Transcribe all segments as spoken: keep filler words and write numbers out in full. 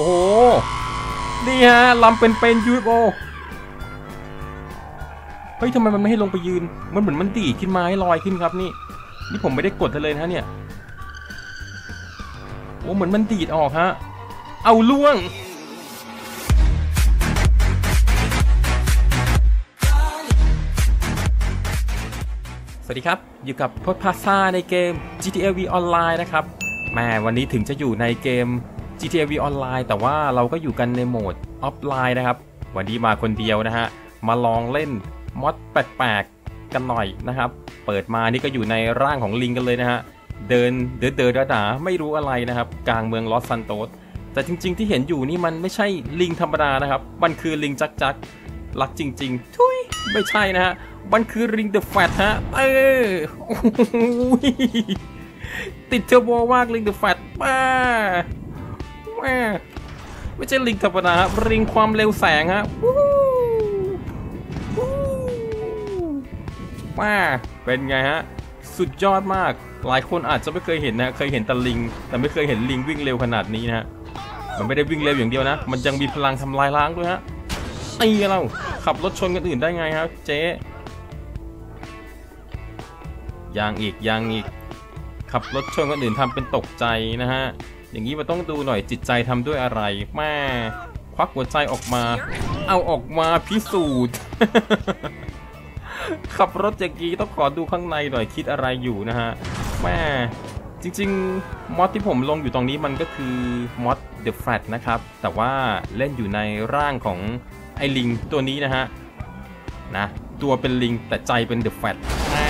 โอ้โหนี่ฮะลำเป็นเป็น ยู เอฟ โอ เฮ้ยทำไมมันไม่ให้ลงไปยืนมันเหมือนมันดีขึ้นมาให้ลอยขึ้นครับนี่นี่ผมไม่ได้กดเลยนะเนี่ยโอ้เหมือนมันดีดออกฮะเอาล่วงสวัสดีครับอยู่กับพจน์พาซ่าในเกม จี ที เอ V ออนไลน์นะครับแม่วันนี้ถึงจะอยู่ในเกม จี ที เอ V ออนไลน์แต่ว่าเราก็อยู่กันในโหมดออฟไลน์นะครับวันนี้มาคนเดียวนะฮะมาลองเล่นมอดแปลกๆกันหน่อยนะครับเปิดมานี่ก็อยู่ในร่างของลิงกันเลยนะฮะเดินเดินเดินด่าไม่รู้อะไรนะครับกลางเมืองลอสซานโตสแต่จริงๆที่เห็นอยู่นี่มันไม่ใช่ลิงธรรมดานะครับมันคือลิงจักจักรักจริงๆทุยไม่ใช่นะฮะมันคือลิง The Flash ฮะเออติดเทอร์โบมากลิง The Flash มาไม่ใช่ลิงธรรมดาครับลิงความเร็วแสงฮะมาเป็นไงฮะสุดยอดมากหลายคนอาจจะไม่เคยเห็นนะเคยเห็นแต่ลิงแต่ไม่เคยเห็นลิงวิ่งเร็วขนาดนี้นะฮะมันไม่ได้วิ่งเร็วอย่างเดียวนะมันยังมีพลังทำลายล้างด้วยฮะไอ้เราขับรถชนกันอื่นได้ไงครับเจ๊ยางอีกยางอีกขับรถชนกันอื่นทำเป็นตกใจนะฮะอย่างนี้มันต้องดูหน่อยจิตใจทำด้วยอะไรแม่ควักหัวใจออกมาเอาออกมาพิสูจน์ ขับรถอย่างนี้ต้องขอดูข้างในหน่อยคิดอะไรอยู่นะฮะแม่จริงๆมอดที่ผมลงอยู่ตรงนี้มันก็คือมอด The Flash นะครับแต่ว่าเล่นอยู่ในร่างของไอลิงตัวนี้นะฮะนะตัวเป็นลิงแต่ใจเป็นเดอะแฟลชแม่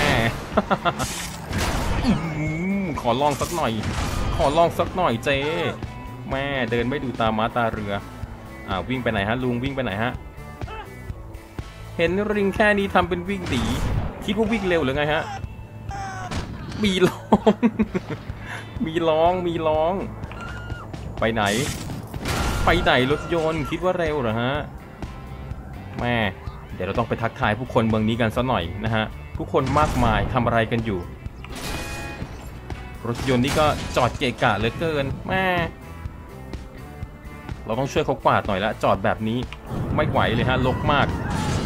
ขอลองสักหน่อยขอลองสักหน่อยเจ๊แม่เดินไม่ดูตาม้าตาเรืออ่าวิ่งไปไหนฮะลุงวิ่งไปไหนฮะเห็นลิงแค่นี้ทำเป็นวิ่งหนีคิดว่าวิ่งเร็วหรือไงฮะมีร้องมีร้องมีร้องไปไหนไปไหนรถยนต์คิดว่าเร็วเหรอฮะแม่เดี๋ยวเราต้องไปทักทายผู้คนเมืองนี้กันสักหน่อยนะฮะผู้คนมากมายทำอะไรกันอยู่รถยนต์นี่ก็จอดเกะกะเหลือเกินแม่เราต้องช่วยเขากวาดหน่อยละจอดแบบนี้ไม่ไหวเลยฮะรกมาก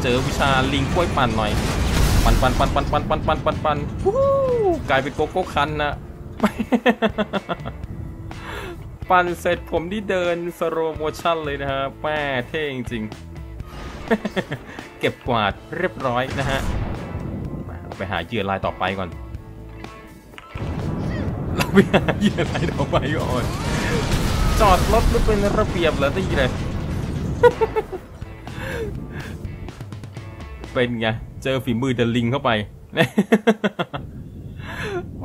เจอวิชาลิงกล้วยปั่นหน่อยปั่นปั่นปั่นปั่นปั่นปั่นปั่นปั่นปั่นกลายเป็นโกโก้คันนะ ปั่นเสร็จผมที่เดินสโลว์โมชั่นเลยนะฮะแม่เท่จริงเก็บกวาดเรียบร้อยนะฮะไปหาเหยื่อรายต่อไปก่อนเราไปหาเหยื่อรายต่อไปก่อนจอดรถไม่เป็นระเบียบแล้วได้ยังไงเป็นไงเจอฝีมือเดลิงเข้าไปแหม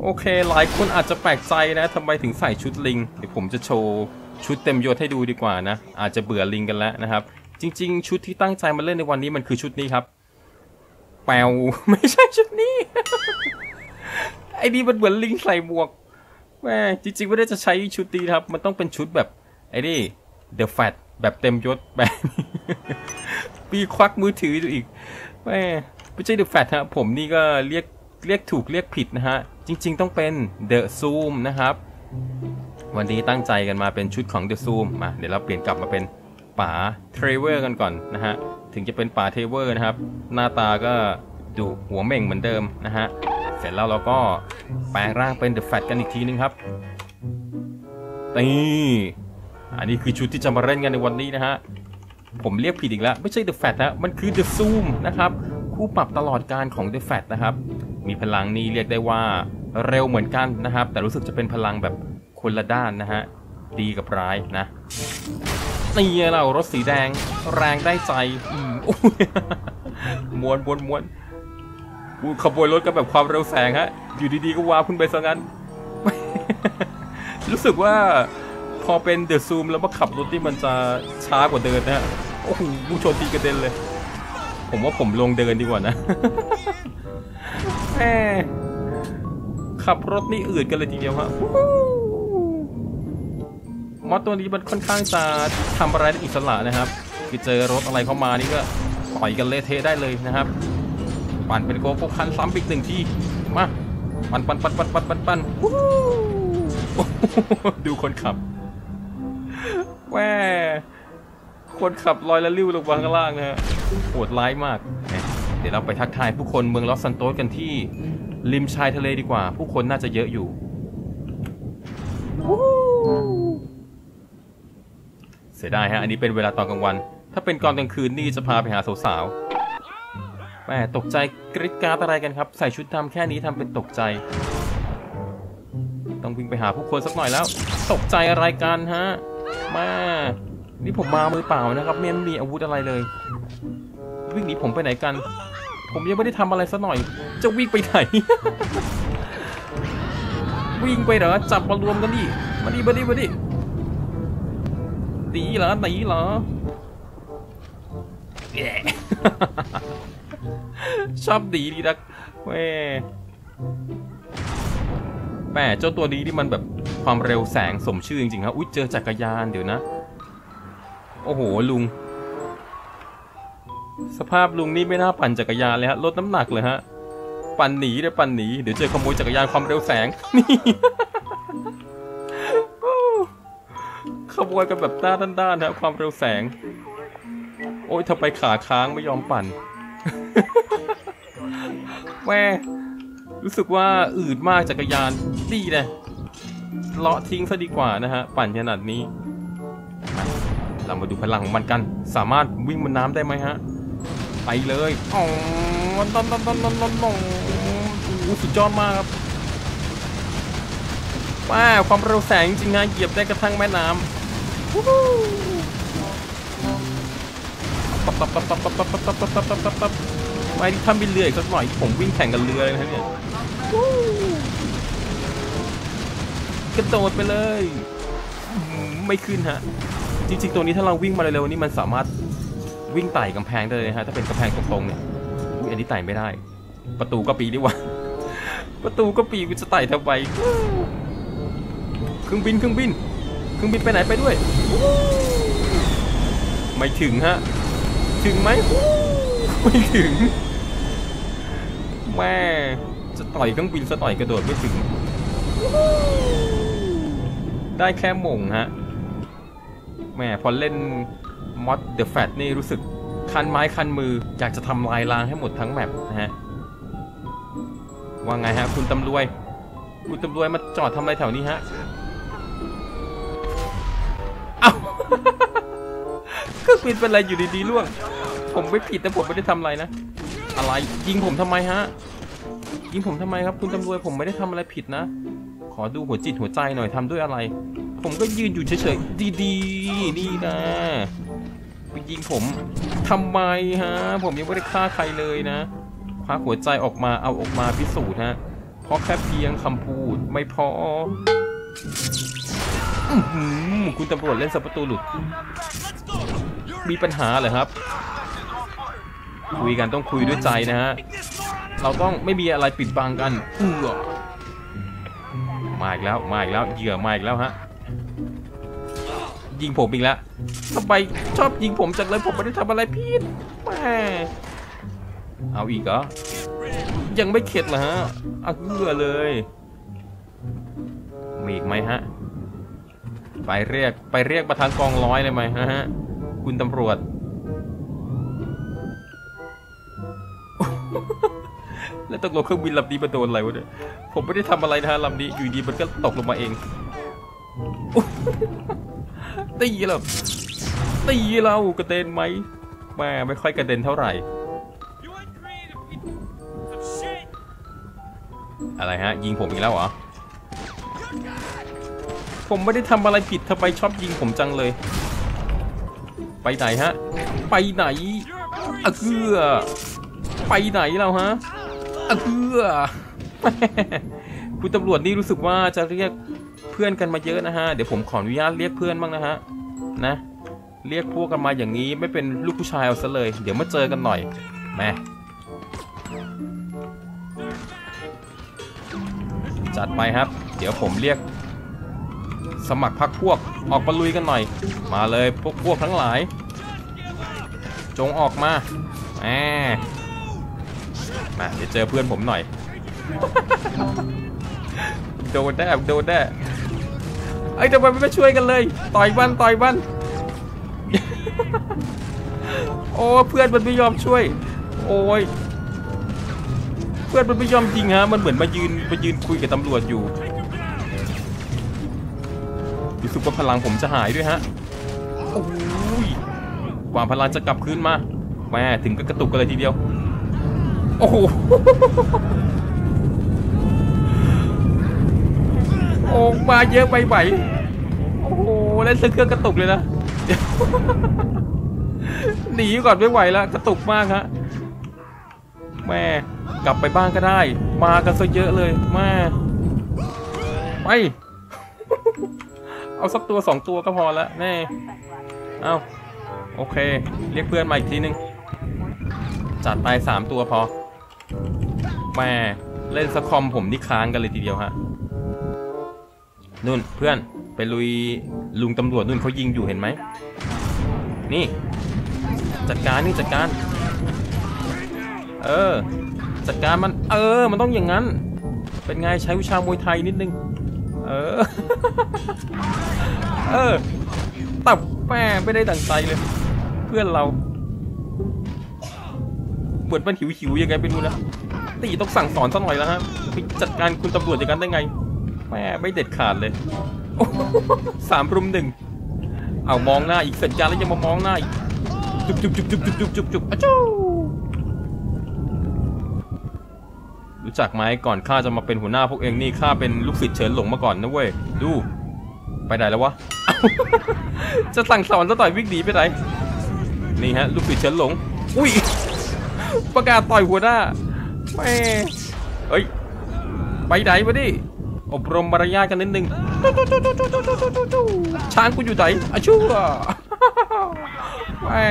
โอเคหลายคนอาจจะแปลกใจนะทำไมถึงใส่ชุดลิงเดี๋ยวผมจะโชว์ชุดเต็มยศให้ดูดีกว่านะอาจจะเบื่อลิงกันแล้วนะครับจริงๆชุดที่ตั้งใจมาเล่นในวันนี้มันคือชุดนี้ครับแปลวไม่ใช่ชุดนี้ ไอ้นี่มันเหมือนลิงใส่บวกแม่จริงๆไม่ได้จะใช้ชุดนี้ครับมันต้องเป็นชุดแบบไอ้นี่ The Flash แบบเต็มยศแบบ มีควักมือถืออยู่อีกแม่ไม่ใช่ The Flash ฮะผมนี่ก็เรียกเรียกถูกเรียกผิดนะฮะจริงๆต้องเป็น The Zoom นะครับวันนี้ตั้งใจกันมาเป็นชุดของ The Zoom มาเดี๋ยวเราเปลี่ยนกลับมาเป็นป๋าเทรเวอร์กันก่อนนะฮะถึงจะเป็นป๋าเทรเวอร์นะครับหน้าตาก็ดูหัวเม่งเหมือนเดิมนะฮะเสร็จแล้วเราก็แปลงร่างเป็น The Flash กันอีกทีนึงครับนี่อันนี้คือชุดที่จะมาเล่นกันในวันนี้นะฮะผมเรียกผิดอีกแล้วไม่ใช่ The Flash นะมันคือ The Zoom นะครับคู่ปรับตลอดการของ The Flash นะครับมีพลังนี้เรียกได้ว่าเร็วเหมือนกันนะครับแต่รู้สึกจะเป็นพลังแบบคนละด้านนะฮะดีกับร้ายนะตีเรารถสีแดงแรงได้ใจม้วนม้วนม้วนขบวนรถก็แบบความเร็วแสงฮะอยู่ดีๆก็ว้าพุ่งไปซะงั้น รู้สึกว่าพอเป็นเดอะซูมแล้วมาขับรถที่มันจะช้ากว่าเดินนะฮะโอ้โหผู้ชนตีกระเด็นเลยผมว่าผมลงเดินดีกว่านะ แหมขับรถนี่อืดกันเลยทีเดียวฮะมอดตัวนี้มันค่อนข้างจะทำอะไรได้อิสระนะครับคือเจอรถอะไรเข้ามานี่ก็ต่อยกันเละเทะได้เลยนะครับปั่นเป็นโกโก้คันซ้ำอีกหนึ่งทีมาปั่นปั่นปั่นปั่นปั่นปั่นดูคนขับ แหวคนขับลอยละลิ้วลงมาข้างล่างนะฮะโหดร้ายมากเดี๋ยวเราไปทักทายผู้คนเมืองลอสซันโตสกันที่ริมชายทะเลดีกว่าผู้คนน่าจะเยอะอยู่เสียดายฮะอันนี้เป็นเวลาตอนกลางวันถ้าเป็นตอนกลางคืนนี่จะพาไปหาสาวๆแม่ตกใจกริ๊ดกราดอะไรกันครับใส่ชุดดำแค่นี้ทำเป็นตกใจต้องวิ่งไปหาผู้คนสักหน่อยแล้วตกใจอะไรกันฮะแม่นี่ผมมามือเปล่านะครับไม่มีอาวุธอะไรเลยวิ่งหนีผมไปไหนกันผมยังไม่ได้ทำอะไรสักหน่อยจะวิ่งไปไหน วิ่งไปเหรอจับมารวมกันดิมาดิมาดิมาดิตีเหรอตีเหรอ ชอบดีดีนักแม่แม่เจ้าตัวนี้ที่มันแบบความเร็วแสงสมชื่อจริงๆครับอุ๊ยเจอจักรยานเดี๋ยวนะโอ้โหลุงสภาพลุงนี่ไม่น่าปั่นจักรยานเลยฮะลดน้ำหนักเลยฮะปั่นหนีเลยปั่นหนีเดี๋ยวเจอขโมยจักรยานความเร็วแสงนี่ ขโมยกันแบบด้านด้านฮะความเร็วแสงโอ้ยทำไมขาค้างไม่ยอมปั่น แม่รู้สึกว่าอืดมากจักรยานดีเลยเลาะทิ้งซะดีกว่านะฮะปั่นขนาดนี้เรามาดูพลังของมันกันสามารถวิ่งบนน้ำได้ไหมฮะไปเลยอ๋อตอนตอนตอนตอนตอนตอนสุดยอดมากครับว้าวความเร็วแสงจริงๆนะเหยียบได้กระทั่งแม่น้ำปั๊บปั๊บปั๊บปั๊บปั๊บปั๊บปั๊บปั๊บปั๊บปั๊บปั๊บไปที่ถ้ำบินเรืออีกสักหน่อยผมวิ่งแข่งกันเรือเลยนะเนี่ยกระโดดไปเลยไม่ขึ้นฮะจริงๆตัวนี้ถ้าเราวิ่งมาเร็วๆนี่มันสามารถวิ่งไต่กำแพงได้เลยฮะถ้าเป็นกำแพงตรงๆเนี่ยอันนี้ไต่ไม่ได้ประตูก็ปีดีกว่าประตูก็ปีกูจะไต่ทำไมเครื่องบินเครื่องบินเครื่องบินไปไหนไปด้วยไม่ถึงฮะถึงไหมไม่ถึงแม่จะต่อยเครื่องบินจะต่อยกระโดดไม่ถึงได้แค่หม่งฮะแม่พอเล่นมอดเดอะแฟลชนี่รู้สึกคันไม้คันมืออยากจะทำลายล้างให้หมดทั้งแมปนะฮะว่าไงฮะคุณตำรวจคุณตำรวจมาจอดทำอะไรแถวนี้ฮะเอ้า ก็ปิดเป็นอะไรอยู่ดีๆล่วงผมไม่ผิดนะผมไม่ได้ทำอะไรนะอะไรยิงผมทำไมฮะยิงผมทำไมครับคุณตำรวจผมไม่ได้ทำอะไรผิดนะขอดูหัวจิตหัวใจหน่อยทำด้วยอะไรผมก็ยืนอยู่เฉยๆดีๆนี่นะไปยิงผมทำไมฮะผมยังไม่ได้ฆ่าใครเลยนะคว้าหัวใจออกมาเอาออกมาพิสูจน์ฮะเพราะแค่เพียงคำพูดไม่พอคุณตำรวจเล่นสับประตูหลุดมีปัญหาเหรอครับคุยกันต้องคุยด้วยใจนะฮะเราต้องไม่มีอะไรปิดบังกันเออมาอีกแล้วมาอีกแล้วเหยื่อมาอีกแล้วฮะยิงผมอีกแล้วทำไมชอบยิงผมจังเลยผมไม่ได้ทำอะไรผิดแม่เอาอีกเหรอยังไม่เข็ดเหรอฮะเอาเงื่อเลยมีอีกไหมฮะไปเรียกไปเรียกประธานกองร้อยเลยไหมฮะคุณตำรวจ แล้วตกลงเครื่องบินลำนี้มันโดนอะไรวะเนี่ยผมไม่ได้ทำอะไรนะฮะลำนี้อยู่ดีมันก็ตกลงมาเอง ตีเราตีเรากระเด็นไหมแม่ไม่ค่อยกระเด็นเท่าไหร่อะไรฮะยิงผมอีกแล้วเหรอผมไม่ได้ทำอะไรผิดทำไมชอบยิงผมจังเลยไปไหนฮะไปไหนอะเกือไปไหนเราฮะอะเกือคุณตำรวจนี่รู้สึกว่าจะเรียกเพื่อนกันมาเยอะนะฮะเดี๋ยวผมขออนุญาตเรียกเพื่อนบ้างนะฮะนะเรียกพวกกันมาอย่างนี้ไม่เป็นลูกผู้ชายเอาซะเลยเดี๋ยวมาเจอกันหน่อยแม่จัดไปครับเดี๋ยวผมเรียกสมัครพรรคพวกออกมาลุยกันหน่อยมาเลยพวกพวกทั้งหลายจงออกมาแหมมาเดี๋ยวเจอเพื่อนผมหน่อย โดนได้โดนได้ไอ้ทำไมไม่ช่วยกันเลยต่อยบ้านต่อยบ้าน โอ้เพื่อนมันไม่ยอมช่วยโอ้ยเพื่อนมันไม่ยอมจริงฮะมันเหมือนมายืนมายืนคุยกับตำรวจอยู่รู้สึกว่าพลังผมจะหายด้วยฮะโอ้ยวางพลังจะกลับคืนมาแม่ถึงก็กระตุกกันเลยทีเดียวโอ้โหโอ้มาเยอะไปไหวโอ้โหเล่นเครื่องกระตุกเลยนะหนีก่อนไม่ไหวแล้วกระตุกมากฮะแม่กลับไปบ้านก็ได้มากันซะเยอะเลยแม่ไปเอาสักตัวสองตัวก็พอแล้วแน่เอาโอเคเรียกเพื่อนมาอีกทีนึงจัดไปสามตัวพอแม่เล่นสคอมผมนี่ค้างกันเลยทีเดียวฮะนุ่นเพื่อนไปลุยลุงตำรวจนุ่นเขายิงอยู่เห็นไหมนี่จัดการนี่จัดการเออจัดการมันเออมันต้องอย่างนั้นเป็นไงใช้วิชามวยไทยนิดนึงเออเออตับแม่ไม่ได้ดั่งใจเลยเพื่อนเราปวดมันหิวหิวยังไงไปดูนะตีต้องสั่งสอนซะหน่อยแล้วฮะจัดการคุณตำรวจอย่างนั้นได้ไงแม่ไม่เด็ดขาดเลยสามรุมหนึ่งเอามองหน้าอีกสัญญาแล้วยังมามองหน้าอีกจุบจุบจุบจุบจุบจุบจุบจุบจูรู้จักไหมก่อนข้าจะมาเป็นหัวหน้าพวกเองนี่ข้าเป็นลูกศิษย์เฉินหลงมาก่อนนะเว้ยดูไปไหนแล้ววะจะสั่งสอนจะต่อยวิ่งหนีไปไหนนี่ฮะลูกศิษย์เฉินหลงอุ้ยประกาศต่อยหัวหน้าแม่เอ้ยไปไหนวะดิอบรมมารยาทกันนิดนึงช้างกูอยู่ไหนอชั่วแม่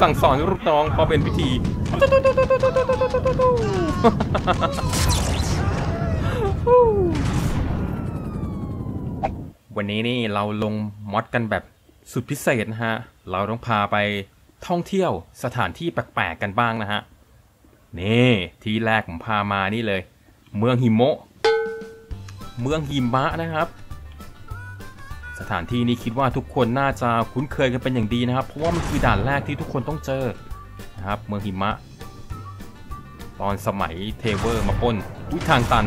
สั่งสอนลูกน้องพอเป็นพิธีวันนี้นี่เราลงมอดกันแบบสุดพิเศษนะฮะเราต้องพาไปท่องเที่ยวสถานที่แปลกๆกันบ้างนะฮะนี่ที่แรกผมพามานี่เลยเมืองหิโมะเมืองหิมะนะครับสถานที่นี้คิดว่าทุกคนน่าจะคุ้นเคยกันเป็นอย่างดีนะครับเพราะว่ามันคือด่านแรกที่ทุกคนต้องเจอนะครับเมืองหิมะตอนสมัยเทเวอร์มาปล้นทางตัน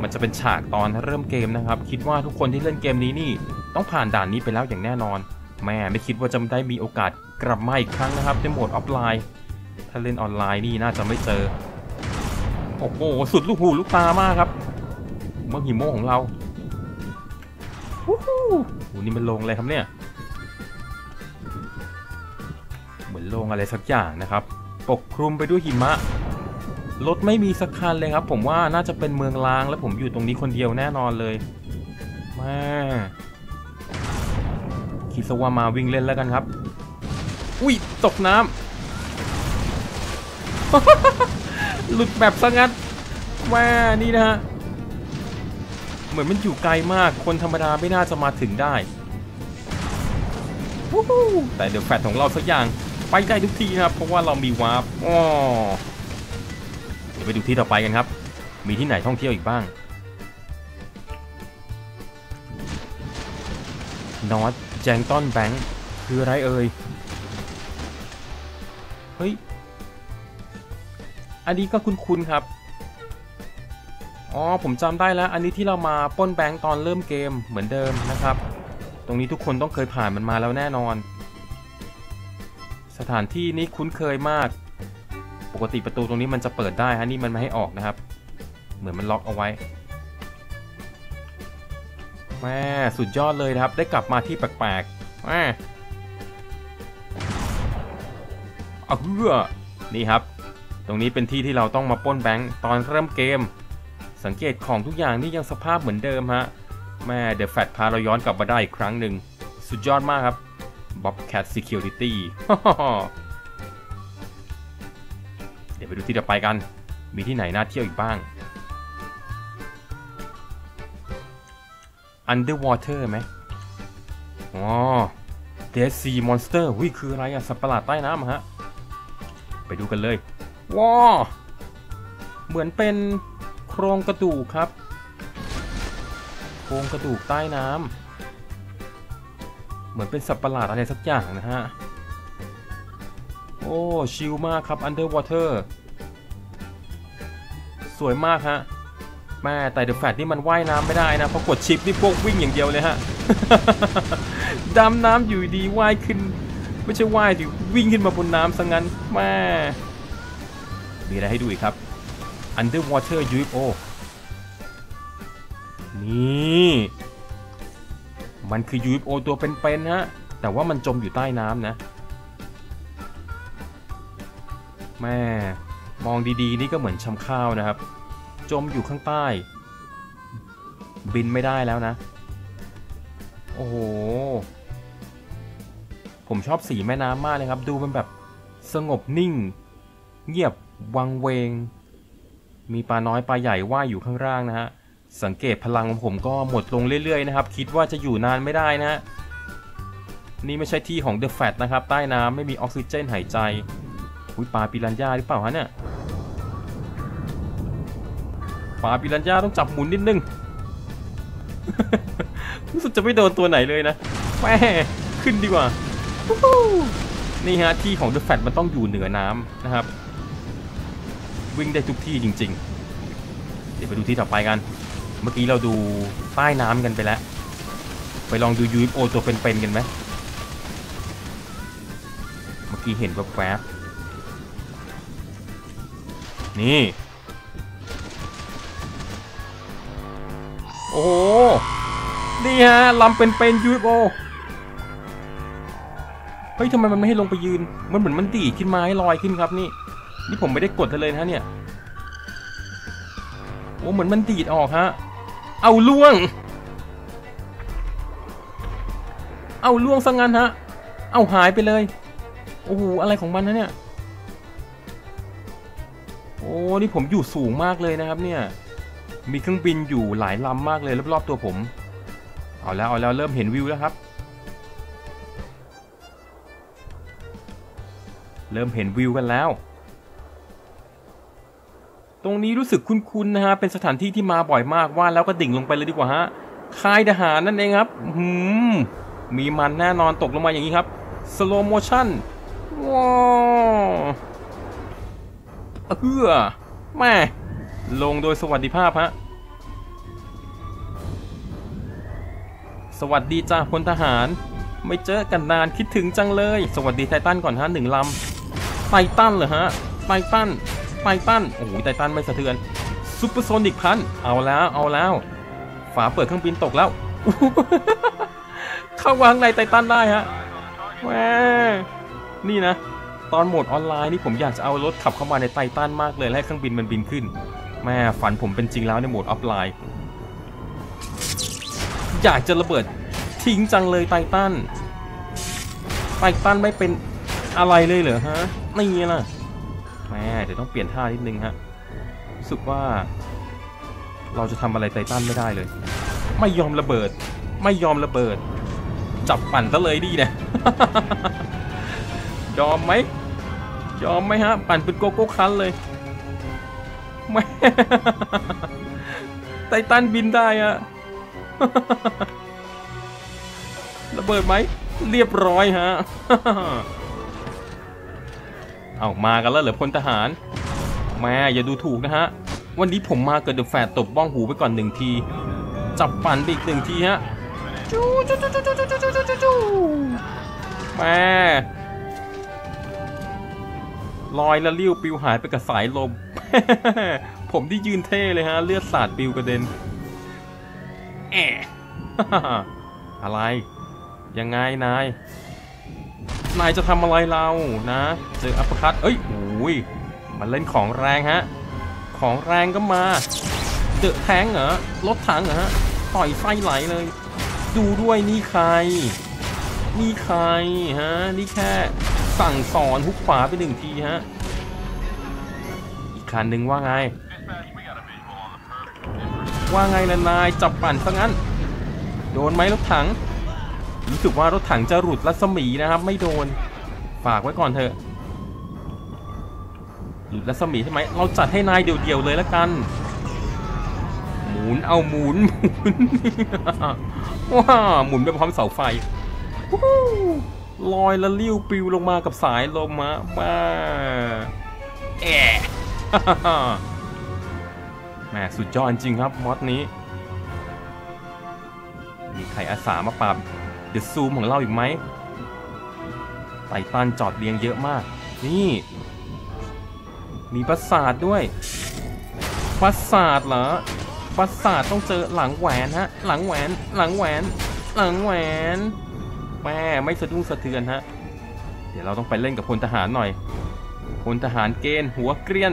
มันจะเป็นฉากตอนเริ่มเกมนะครับคิดว่าทุกคนที่เล่นเกมนี้นี่ต้องผ่านด่านนี้ไปแล้วอย่างแน่นอนแม่ไม่คิดว่าจะได้มีโอกาสกลับมาอีกครั้งนะครับในโหมดออฟไลน์ถ้าเล่นออนไลน์นี่น่าจะไม่เจอโอ้โหสุดลูกหูลูกตามากครับเมืองหิมะของเราโอ้โหนี่มันลงอะไรครับเนี่ยเหมือนลงอะไรสักอย่างนะครับปกคลุมไปด้วยหิมะรถไม่มีสักคันเลยครับผมว่าน่าจะเป็นเมืองล้างและผมอยู่ตรงนี้คนเดียวแน่นอนเลยแม่คิดซะว่ามาวิ่งเล่นแล้วกันครับอุ้ยตกน้ำ หลุดแบบซะงั้นว่านี่นะฮะเหมือนมันอยู่ไกลมากคนธรรมดาไม่น่าจะมาถึงได้แต่เดี๋ยวแฟลชของเราสักอย่างไปได้ทุกทีนะครับเพราะว่าเรามีวาร์ปอ๋อเดี๋ยวไปดูที่ต่อไปกันครับมีที่ไหนท่องเที่ยวอีกบ้าง North Yankton Bank คืออะไรเอ่ยเฮ้ยอันนี้ก็คุ้นๆครับอ๋อผมจำได้แล้วอันนี้ที่เรามาปล้นแบงค์ตอนเริ่มเกมเหมือนเดิมนะครับตรงนี้ทุกคนต้องเคยผ่านมันมาแล้วแน่นอนสถานที่นี้คุ้นเคยมากปกติประตูตรงนี้มันจะเปิดได้ฮะนี่มันไม่ให้ออกนะครับเหมือนมันล็อกเอาไว้แม่สุดยอดเลยครับได้กลับมาที่แปลกๆแม่อ่ะเฮ้อนี่ครับตรงนี้เป็นที่ที่เราต้องมาปล้นแบงค์ตอนเริ่มเกมสังเกตของทุกอย่างนี่ยังสภาพเหมือนเดิมฮะแม่เดอะแฟลชพาเราย้อนกลับมาได้อีกครั้งหนึ่งสุดยอดมากครับบ๊อบแคทซิเคียวริตี้เดี๋ยวไปดูที่ต่อไปกันมีที่ไหนน่าเที่ยวอีกบ้าง Underwater ไหมอ๋อ Dead Sea Monster วิคืออะไรอะสัตว์ประหลาดใต้น้ำฮะไปดูกันเลยว้าเหมือนเป็นโครงกระดูกครับโครงกระดูกใต้น้ำ เหมือนเป็นสัตว์ประหลาดอะไรสักอย่างนะฮะโอ้ชิลมากครับ Underwater สวยมากฮะแม่แต่ The Flash นี่มันว่ายน้ำไม่ได้นะเพราะกดชิปนี่พวกวิ่งอย่างเดียวเลยฮะ ดำน้ำอยู่ดีว่ายขึ้นไม่ใช่ว่ายดิวิ่งขึ้นมาบนน้ำซะงั้นแม่มีอะไรให้ดูอีกครับ Underwater ยู เอฟ โอ นี่มันคือ ยู เอฟ โอ ตัวเป็นๆฮะแต่ว่ามันจมอยู่ใต้น้ำนะแม่มองดีๆนี่ก็เหมือนชำข้าวนะครับจมอยู่ข้างใต้บินไม่ได้แล้วนะโอ้โหผมชอบสีแม่น้ำมากเลยครับดูมันแบบสงบนิ่งเงียบวังเวงมีปลาน้อยปลาใหญ่ว่ายอยู่ข้างล่างนะฮะสังเกตพลังของผมก็หมดลงเรื่อยๆนะครับคิดว่าจะอยู่นานไม่ได้นะฮะนี่ไม่ใช่ที่ของ The Flash นะครับใต้น้ำไม่มีออกซิเจนหายใจอุ้ยปลาปิรันย่าหรือเปล่าฮะเนี่ยปลาปิรันย่าต้องจับหมุนนิดนึง รู้สึกจะไม่โดนตัวไหนเลยนะแม่ขึ้นดีกว่า นี่ฮะที่ของ The Flash มันต้องอยู่เหนือน้ำนะครับวิ่งได้ทุกที่จริงๆเดี๋ยวไปดูที่ต่อไปกันเมื่อกี้เราดูใต้น้ำกันไปแล้วไปลองดู ยู เอฟ โอ ตัวเป็นๆกันไหมเมื่อกี้เห็นแวบๆนี่โอ้โหนี่ฮะลำเป็นๆ ยู เอฟ โอ เฮ้ยทำไมมันไม่ให้ลงไปยืนมันเหมือนมันดีดขึ้นมาให้ลอยขึ้นครับนี่นี่ผมไม่ได้กดเลยนะเนี่ยโอ้เหมือนมันดีดออกฮะเอาล่วงเอาล่วงซะงั้นฮะเอาหายไปเลยโอ้โหอะไรของมันนะเนี่ยโอ้นี่ผมอยู่สูงมากเลยนะครับเนี่ยมีเครื่องบินอยู่หลายลำมากเลยรอบๆตัวผมเอาแล้วเอาแล้วเริ่มเห็นวิวแล้วครับเริ่มเห็นวิวกันแล้วตรงนี้รู้สึกคุ้นๆนะฮะเป็นสถานที่ที่มาบ่อยมากว่าแล้วก็ดิ่งลงไปเลยดีกว่าฮะค่ายทหารนั่นเองครับหืมมีมันแน่นอนตกลงมาอย่างนี้ครับสโลโมชั่นว้าวเอื้อแม่ลงโดยสวัสดิภาพฮะสวัสดีจ้าพลทหารไม่เจอกันนานคิดถึงจังเลยสวัสดีไททันก่อนฮะหนึ่งลำไททันเหรอฮะไททันไททันโอ้โหไททันไม่สะเทือนซุปเปอร์โซนิกพันเอาแล้วเอาแล้วฝาเปิดเครื่องบินตกแล้ว เข้าวางในไททันได้ฮะแหมนี่นะตอนโหมดออนไลน์นี่ผมอยากจะเอารถขับเข้ามาในไททันมากเลยให้เครื่องบินมันบินขึ้นแม่ฝันผมเป็นจริงแล้วในโหมดออฟไลน์อยากจะระเบิดทิ้งจังเลยไททันไททันไม่เป็นอะไรเลยเหรอฮะนี่ล่ะแม่เดี๋ยวต้องเปลี่ยนท่านิดนึงฮะรู้สึกว่าเราจะทำอะไรไททันไม่ได้เลยไม่ยอมระเบิดไม่ยอมระเบิดจับปั่นซะเลยดิเนี่ย ยอมไหมยอมไหมฮะปั่นเป็นโกโก้คันเลยไม่ ไททันบินได้อะ ระเบิดไหมเรียบร้อยฮะ เอามากันแล้วเหรอพลทหารแม่อย่าดูถูกนะฮะวันนี้ผมมาเกิดเดอะแฟลชตบบ้องหูไปก่อนหนึ่งทีจับปั่นไปอีกหนึ่งทีฮะจูจูจูจูจูจูจูจูแม่ลอยละลิ้วปิวหายไปกับสายลม ผมที่ยืนเท่เลยฮะเลือดสาดปิวกระเด็นแอะ อะไรยังไงนายนายจะทำอะไรเรานะเจออัปคัตเอ้ยโอ้ยมันเล่นของแรงฮะของแรงก็มาเจอแทงเหรอรถถังเหรอฮะต่อยไส้ไหลเลยดูด้วยนี่ใครนี่ใครฮะนี่แค่สั่งสอนฮุกขวาไปหนึ่งทีฮะอีกคันหนึ่งว่าไงว่าไงล่ะนายจับปั่นซะงั้นโดนไหมรถถังรู้สึกว่ารถถังจะหลุดรัศมีนะครับไม่โดนฝากไว้ก่อนเถอะหลุดรัศมีใช่ไหมเราจัดให้นายเดี่ยวๆเลยละกันหมุนเอาหมุนหมุนว้าหมุนไปพร้อมเสาไฟ ลอยละลิ้วปิวลงมากับสายลมฮะมาแอะ แหมสุดยอดจริงครับมอสนี้มีใครอาสามาปราบเดือดซูมของเราอีกไหมไต่ตันจอดเรียงเยอะมากนี่มีปราสาทด้วยปราสาทเหรอปราสาทต้องเจอหลังแหวนฮะหลังแหวนหลังแหวนหลังแหวนแม่ไม่สะดุ้งสะเทือนฮะเดี๋ยวเราต้องไปเล่นกับพลทหารหน่อยพลทหารเกณฑ์หัวเกรียน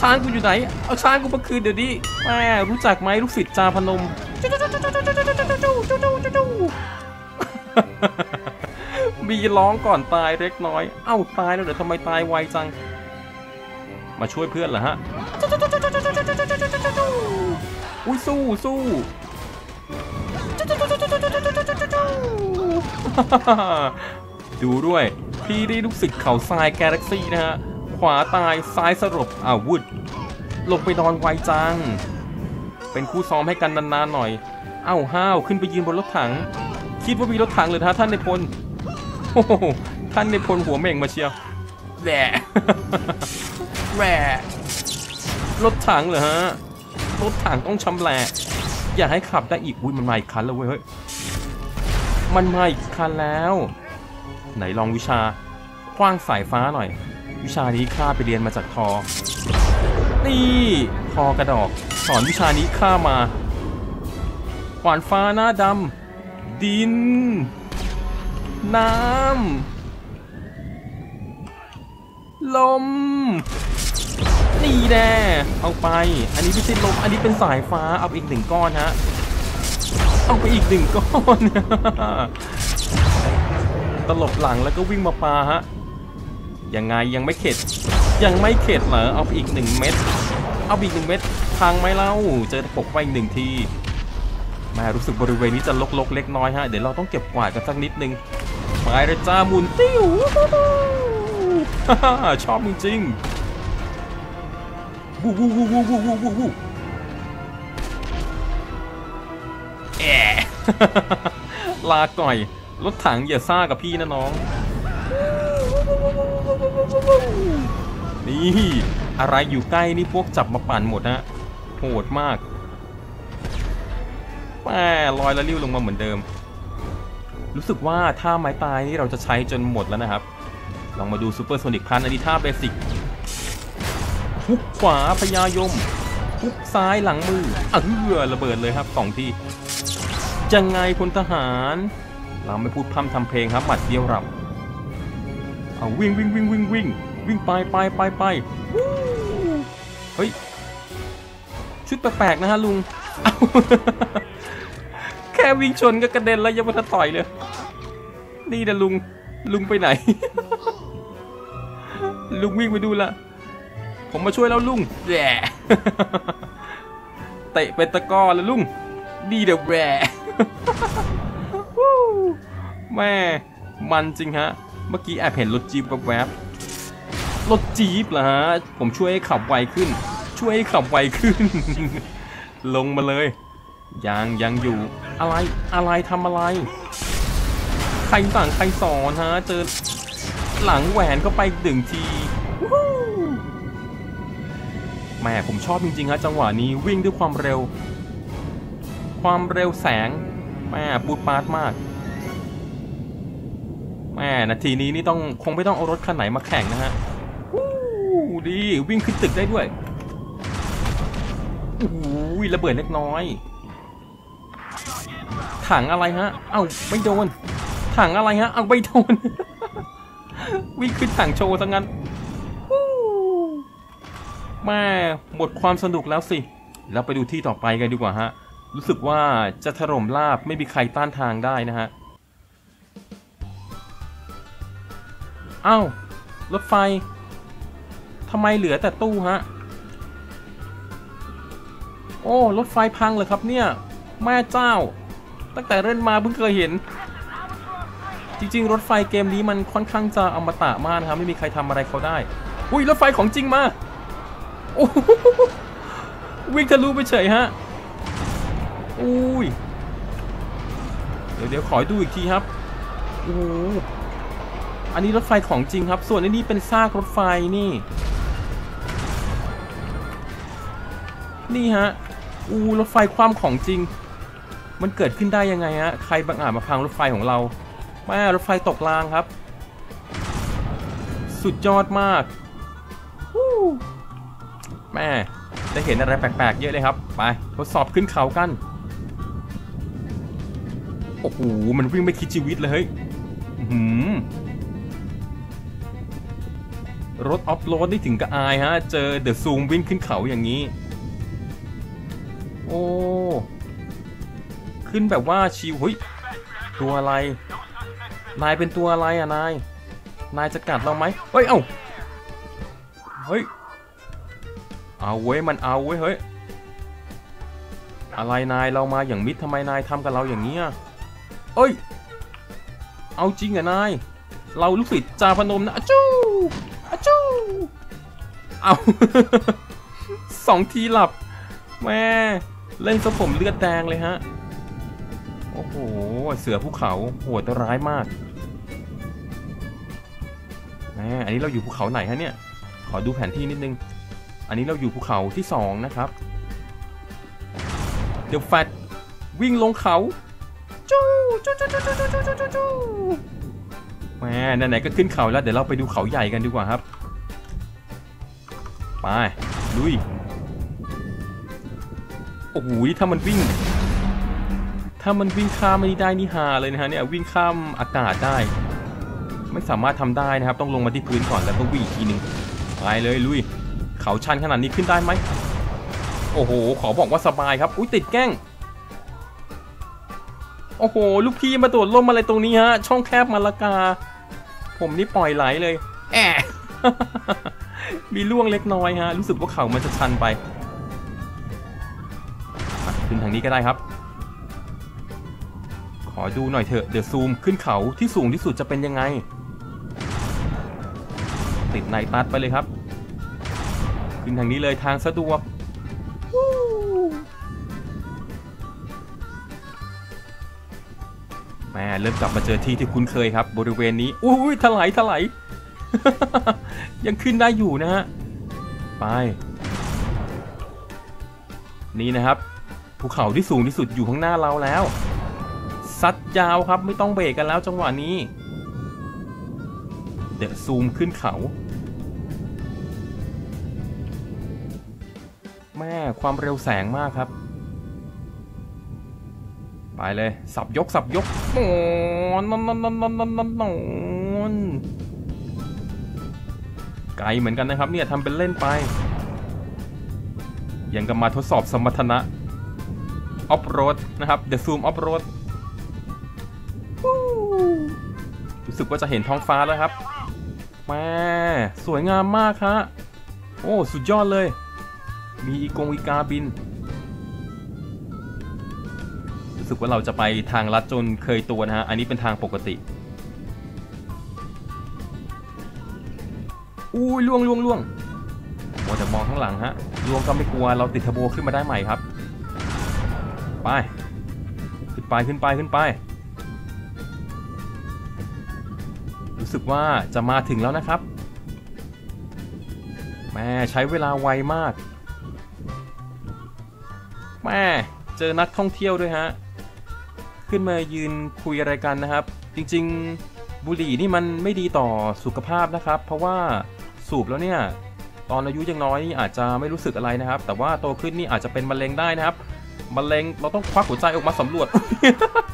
ช้างกูอยู่ไหนเอาช้างกูมาคืนเดี๋ยวนี้แม่รู้จักไหมลูกศิษย์จาพนมมีร้องก่อนตายเล็กน้อยเอ้าตายแล้วเดี๋ยวทำไมตายไวจังมาช่วยเพื่อนเหรอฮะอุ้ยสู้สู้ดูด้วยพี่ได้ลูกศิษย์เขาทรายกาแล็กซี่นะฮะขวาตายซ้ายสลบอาวุธลงไปนอนไวจังเป็นคู่ซ้อมให้กันนานๆหน่อยเอ้าห้าวขึ้นไปยืนบนรถถังคิดว่ามีรถถังเลยนะท่านในพลโอ้โหท่านในพลหัวเม่งมาเชียวแหวะแหวะรถถังเหรอฮะรถถังต้องชำแหละอย่าให้ขับได้อีกอุ้ยมันมาอีกคันแล้วเว้ยมันมาอีกคันแล้วไหนลองวิชาคว้างสายฟ้าหน่อยวิชานี้ข้าไปเรียนมาจากทอนี่คอกระดอกสอนวิชานี้ข้ามาขวานฟ้าหน้าดำดินน้ำลมนี่แน่เอาไปอันนี้ไม่ใช่ลมอันนี้เป็นสายฟ้าเอาอีกหนึ่งก้อนฮะเอาไปอีกหนึ่งก้อนตลบหลังแล้วก็วิ่งมาปาฮะยังไงยังไม่เข็ดยังไม่เข็ดเหรอเอาไปอีกหนึ่งเม็ดเอาอีกหนึ่งเม็ดทางไม่เล่าเจอตะปบไปอีกหนึ่งทีมารู้สึกบริเวณนี้จะลกๆเล็กน้อยฮะเดี๋ยวเราต้องเก็บกวาดกันสักนิดนึงไปเลยจ้ามุนติ้วชอบจริงวูวูวูวูวูวูวูวูเอ๋ลาก่อยรถถังอย่าซ่ากับพี่นะน้องนี่อะไรอยู่ใกล้นี่พวกจับมาปั่นหมดฮะโหดมากแม่ลอยละลิ้วลงมาเหมือนเดิมรู้สึกว่าท่าไม้ตายนี่เราจะใช้จนหมดแล้วนะครับลองมาดูซูเปอร์โซนิกพันอันนี้ท่าเบสิกฮุกขวาพยายมฮุกซ้ายหลังมือเอื้อระเบิดเลยครับสองทียังไงพลทหารเราไม่พูดพร่ำทำเพลงครับหมัดเดียวรับเอาวิ่งวิ่งวิ่งวิ่งวิ่งวิ่งไปไปไปไปเฮ้ยชุดแปลกๆนะฮะลุงเอาแค่วิ่งชนก็กระเด็นแล้วยังไม่ทันต่อยเลยนี่นะลุงลุงไปไหนลุงวิ่งไปดูละผมมาช่วยแล้วลุงแหว่เตะเป็นตะกร้อแล้วลุงดีเดี๋ยวแหว่แม่มันจริงฮะเมื่อกี้แอบเห็นรถจี๊ปแวบๆรถจี๊ปเหรอฮะผมช่วยให้ขับไวขึ้นช่วยให้ขับไวขึ้นลงมาเลยยังยังอยู่อะไรอะไรทำอะไรใครสั่งใครสอนฮะเจอหลังแหวนเข้าไปหนึ่งทีแม่ผมชอบจริงๆฮะจังหวะนี้วิ่งด้วยความเร็วความเร็วแสงแม่ปูดปาดมากแม่นาทีนี้นี่ต้องคงไม่ต้องเอารถคันไหนมาแข่งนะฮะดีวิ่งขึ้นตึกได้ด้วยอู้ยระเบิดเล็กน้อยถังอะไรฮะเอ้าไม่โดนถังอะไรฮะเอ้าไม่โดน วิ่งขึ้นถังโชว์ซะงั้นแม่หมดความสนุกแล้วสิแล้วไปดูที่ต่อไปกันดีกว่าฮะรู้สึกว่าจะถล่มราบไม่มีใครต้านทางได้นะฮะอ้าวรถไฟทำไมเหลือแต่ตู้ฮะโอ้รถไฟพังเลยครับเนี่ยแม่เจ้าตั้งแต่เล่นมาเพิ่งเคยเห็นจริงๆรถไฟเกมนี้มันค่อนข้างจะอมตะมากนะครับไม่มีใครทำอะไรเขาได้อุ้ยรถไฟของจริงมาวิ่งทะลุไปเฉยฮะอู้ ยเดี๋ยวเดี๋ยวขอดูอีกทีครับโอ้อันนี้รถไฟของจริงครับส่วนอันนี้เป็นซากรถไฟนี่นี่ฮะอู้รถไฟคว่ำของจริงมันเกิดขึ้นได้ยังไงฮะใครบังอาจมาพังรถไฟของเราแม่รถไฟตกรางครับสุดยอดมากแม่จะเห็นอะไรแปลกๆเยอะเลยครับไปทดสอบขึ้นเขากันโอ้โหมันวิ่งไม่คิดชีวิตเลยเฮ้ยหืมรถออฟโรดได้ถึงกระอายฮะเจอเดอะซูมวิ่งขึ้นเขาอย่างนี้โอ้ขึ้นแบบว่าชิวเฮ้ยตัวอะไรนายเป็นตัวอะไรอ่ะนายนายจะกัดเราไหมเฮ้ยเอ้าเฮ้ยเอาเว้ยมันเอาเว้ยเฮ้ยอะไรนายเรามาอย่างมิตรทำไมนายทำกับเราอย่างนี้เอ้ยเอาจริงอ่ะนายเราลูกศิษย์จาพนมนะอะจู้อะจู้เอา สองทีหลับแม่เล่นซะผมเลือดแดงเลยฮะโอ้โหเสือภูเขาโหดร้ายมากแม่อันนี้เราอยู่ภูเขาไหนฮะเนี่ยขอดูแผนที่นิดนึงอันนี้เราอยู่ภูเขาที่สองนะครับเดี๋ยวแฟดวิ่งลงเขาจู้จู้จู้จู้จู้จู้จู้จู้แม่ไหนๆก็ขึ้นเขาแล้วเดี๋ยวเราไปดูเขาใหญ่กันดีกว่าครับไปลุยโอ้โหถ้ามันวิ่งถ้ามันวิ่งข้ามไม่ได้นี่ฮาเลยนะฮะเนี่ยวิ่งข้ามอากาศได้ไม่สามารถทำได้นะครับต้องลงมาที่พื้นก่อนแล้วก็วิ่งอีกทีหนึ่งไปเลยลุยเขาชันขนาดนี้ขึ้นได้ไหมโอ้โหขอบอกว่าสบายครับอุ้ยติดแก้งโอ้โหลูกพี่มาตรวจล่มอะไรตรงนี้ฮะช่องแคบมาละกาผมนี่ปล่อยไหลเลยแอะ มีล่วงเล็กน้อยฮะรู้สึกว่าเขามันจะชันไปขึ้นทางนี้ก็ได้ครับขอดูหน่อยเถอะเดี๋ยวซูมขึ้นเขาที่สูงที่สุดจะเป็นยังไงติดในตัดไปเลยครับขึ้นทางนี้เลยทางสะดวกแม่เริ่มกลับมาเจอที่ที่คุ้นเคยครับบริเวณนี้อุ้ยถลายถลาย ยังขึ้นได้อยู่นะฮะไปนี่นะครับภูเขาที่สูงที่สุดอยู่ข้างหน้าเราแล้วซัดยาวครับไม่ต้องเบรกกันแล้วจังหวะนี้เดี๋ยวซูมขึ้นเขาแม่ความเร็วแสงมากครับไปเลยสับยกสับยกโอ้นนนนนนนไกลเหมือนกันนะครับเนี่ยทำเป็นเล่นไปยังกับมาทดสอบสมรรถนะออฟโรดนะครับเดอะซูมออฟโรดรู้สึกว่าจะเห็นท้องฟ้าแล้วครับแม่สวยงามมากฮะโอ้สุดยอดเลยมีอีกงอีกาบินรู้สึกว่าเราจะไปทางลัดจนเคยตัวนะฮะอันนี้เป็นทางปกติอู้ล่วงล่วงล่วงโอ้แต่มองข้างหลังฮะล่วงก็ไม่กลัวเราติดทะโบขึ้นมาได้ใหม่ครับไปขึ้นไปขึ้นไปขึ้นไปรู้สึกว่าจะมาถึงแล้วนะครับแม่ใช้เวลาไวมากแม่เจอนักท่องเที่ยวด้วยฮะขึ้นมายืนคุยอะไรกันนะครับจริงๆบุหรี่นี่มันไม่ดีต่อสุขภาพนะครับเพราะว่าสูบแล้วเนี่ยตอนอายุยังน้อยอาจจะไม่รู้สึกอะไรนะครับแต่ว่าโตขึ้นนี่อาจจะเป็นมะเร็งได้นะครับมะเร็งเราต้องควักหัวใจออกมาสำรวจ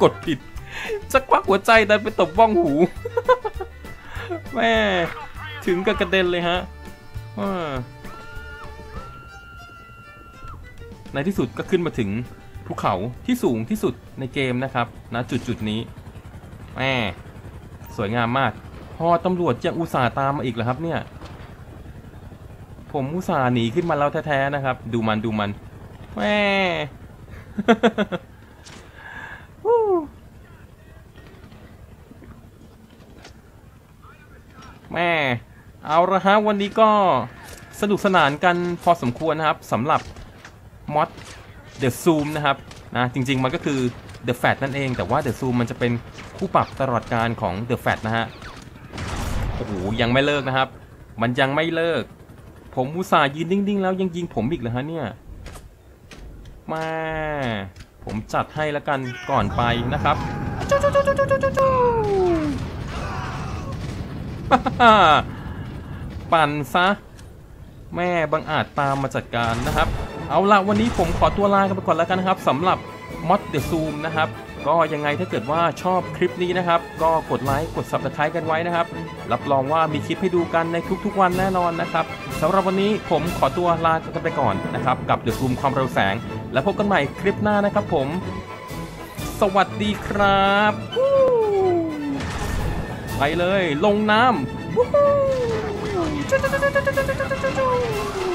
กดผิดจะควักหัวใจดันไปตบว่องหู แม่ถึงกับกระเด็นเลยฮะในที่สุดก็ขึ้นมาถึงภูเขาที่สูงที่สุดในเกมนะครับนะจุดจุดนี้แม่สวยงามมากพอตำรวจยังอุตส่าห์ตามมาอีกเหรอครับเนี่ยผมอุตส่าห์หนีขึ้นมาแล้วแท้ๆนะครับดูมันดูมันแม่ แม่เอาละฮะวันนี้ก็สนุกสนานกันพอสมควรนะครับสำหรับมอดเดอะซูมนะครับ นะจริงๆมันก็คือ The Flash นั่นเองแต่ว่า The Zoom มันจะเป็นคู่ปรับตลอดการของ The Flash นะฮะโอ้โหยังไม่เลิกนะครับมันยังไม่เลิกผมอุตส่าห์ยืนนิ่งๆแล้วยังยิงผมอีกเหรอฮะเนี่ยมาผมจัดให้ละกันก่อนไปนะครับปั่นซะแม่บังอาจตามมาจัดการนะครับเอาละวันนี้ผมขอตัวลากันไปก่อนแล้วกันนะครับสำหรับมอดเดอะซูมนะครับก็ยังไงถ้าเกิดว่าชอบคลิปนี้นะครับก็กดไลค์กด Subscribe กันไว้นะครับรับรองว่ามีคลิปให้ดูกันในทุกๆวันแน่นอนนะครับสำหรับวันนี้ผมขอตัวลากันไปก่อนนะครับกับเดอะซูมความเร็วแสงแล้วพบกันใหม่คลิปหน้านะครับผมสวัสดีครับไปเลยลงน้ำ